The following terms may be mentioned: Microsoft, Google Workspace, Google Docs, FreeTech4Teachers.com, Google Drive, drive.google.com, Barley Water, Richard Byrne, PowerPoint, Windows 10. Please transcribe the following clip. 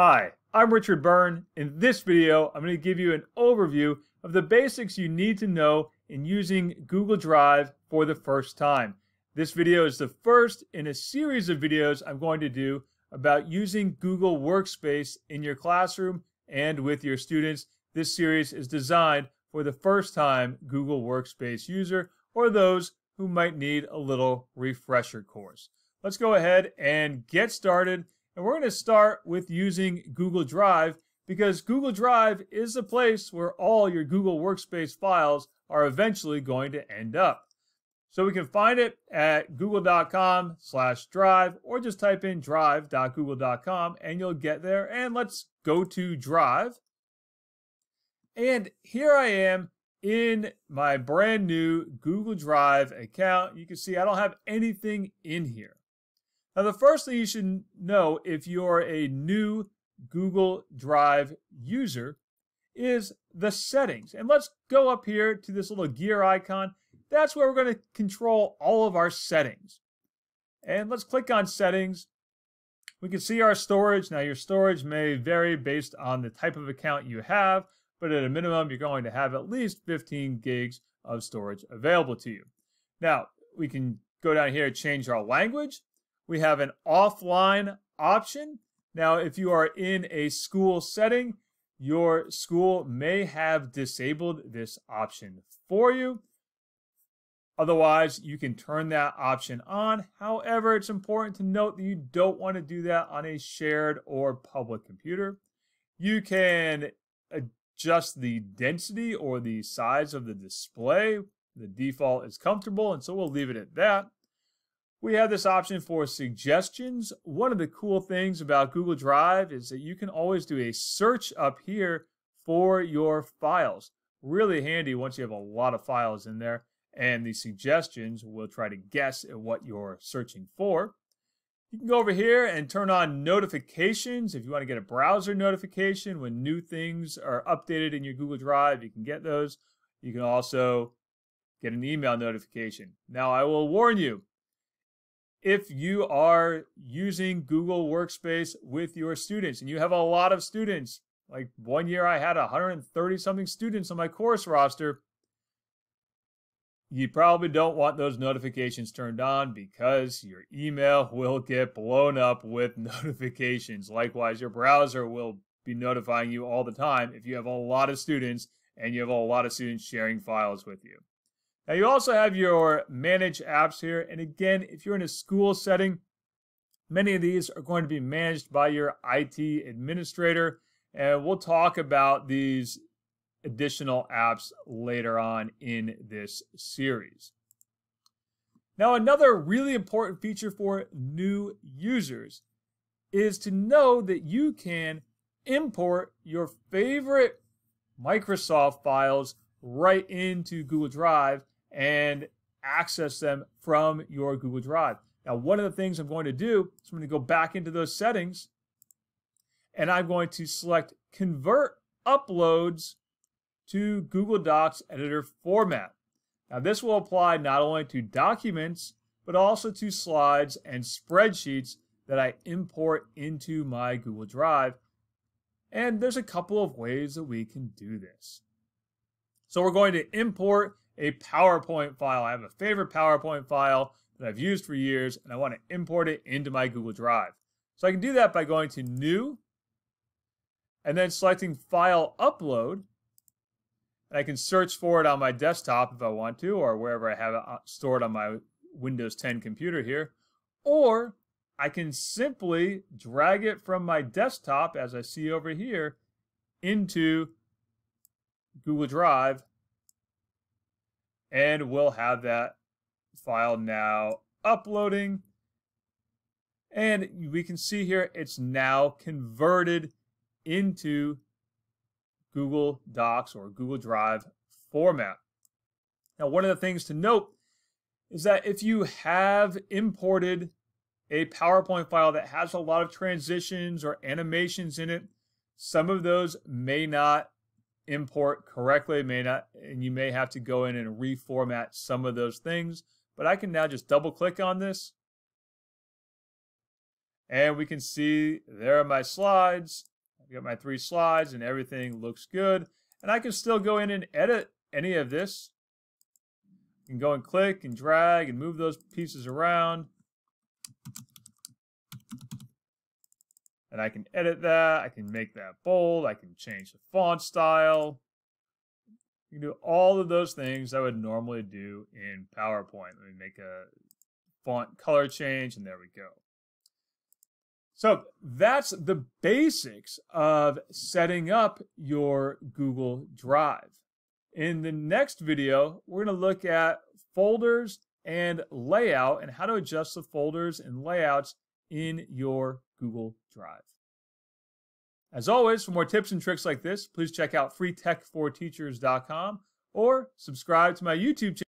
Hi, I'm Richard Byrne. In this video, I'm going to give you an overview of the basics you need to know in using Google Drive for the first time. This video is the first in a series of videos I'm going to do about using Google Workspace in your classroom and with your students. This series is designed for the first-time Google Workspace user or those who might need a little refresher course. Let's go ahead and get started. And we're going to start with using Google Drive because Google Drive is the place where all your Google Workspace files are eventually going to end up. So we can find it at google.com/drive or just type in drive.google.com and you'll get there. And let's go to Drive. And here I am in my brand new Google Drive account. You can see I don't have anything in here. Now, the first thing you should know if you're a new Google Drive user is the settings. And let's go up here to this little gear icon. That's where we're going to control all of our settings. And let's click on settings. We can see our storage. Now, your storage may vary based on the type of account you have, but at a minimum, you're going to have at least 15 gigs of storage available to you. Now, we can go down here and change our language. We have an offline option. Now, if you are in a school setting, your school may have disabled this option for you. Otherwise, you can turn that option on. However, it's important to note that you don't want to do that on a shared or public computer. You can adjust the density or the size of the display. The default is comfortable, and so we'll leave it at that. We have this option for suggestions. One of the cool things about Google Drive is that you can always do a search up here for your files. Really handy once you have a lot of files in there, and the suggestions will try to guess at what you're searching for. You can go over here and turn on notifications. If you want to get a browser notification when new things are updated in your Google Drive, you can get those. You can also get an email notification. Now, I will warn you, if you are using Google Workspace with your students, and you have a lot of students, like one year I had 130-something students on my course roster, you probably don't want those notifications turned on because your email will get blown up with notifications. Likewise, your browser will be notifying you all the time if you have a lot of students and you have a lot of students sharing files with you. Now, you also have your manage apps here. And again, if you're in a school setting, many of these are going to be managed by your IT administrator. And we'll talk about these additional apps later on in this series. Now, another really important feature for new users is to know that you can import your favorite Microsoft files right into Google Drive and access them from your Google Drive. Now, one of the things I'm going to do is I'm going to go back into those settings and I'm going to select Convert Uploads to Google Docs Editor Format. Now, this will apply not only to documents, but also to slides and spreadsheets that I import into my Google Drive. And there's a couple of ways that we can do this. So we're going to import a PowerPoint file. I have a favorite PowerPoint file that I've used for years, and I want to import it into my Google Drive. So I can do that by going to New, and then selecting File Upload. And I can search for it on my desktop if I want to, or wherever I have it stored on my Windows 10 computer here. Or I can simply drag it from my desktop, as I see over here, into Google Drive, and we'll have that file now uploading. And we can see here it's now converted into Google Docs or Google Drive format. Now, one of the things to note is that if you have imported a PowerPoint file that has a lot of transitions or animations in it, some of those may not import correctly, and you may have to go in and reformat some of those things. But I can now just double click on this And we can see there are my slides. I've got my 3 slides and everything looks good. And I can still go in and edit any of this. You can go and click and drag and move those pieces around. And I can edit that. I can make that bold. I can change the font style. You can do all of those things I would normally do in PowerPoint. Let me make a font color change, and there we go. So that's the basics of setting up your Google Drive. In the next video, we're going to look at folders and layout and how to adjust the folders and layouts in your Google Drive. As always, for more tips and tricks like this, please check out FreeTech4Teachers.com or subscribe to my YouTube channel.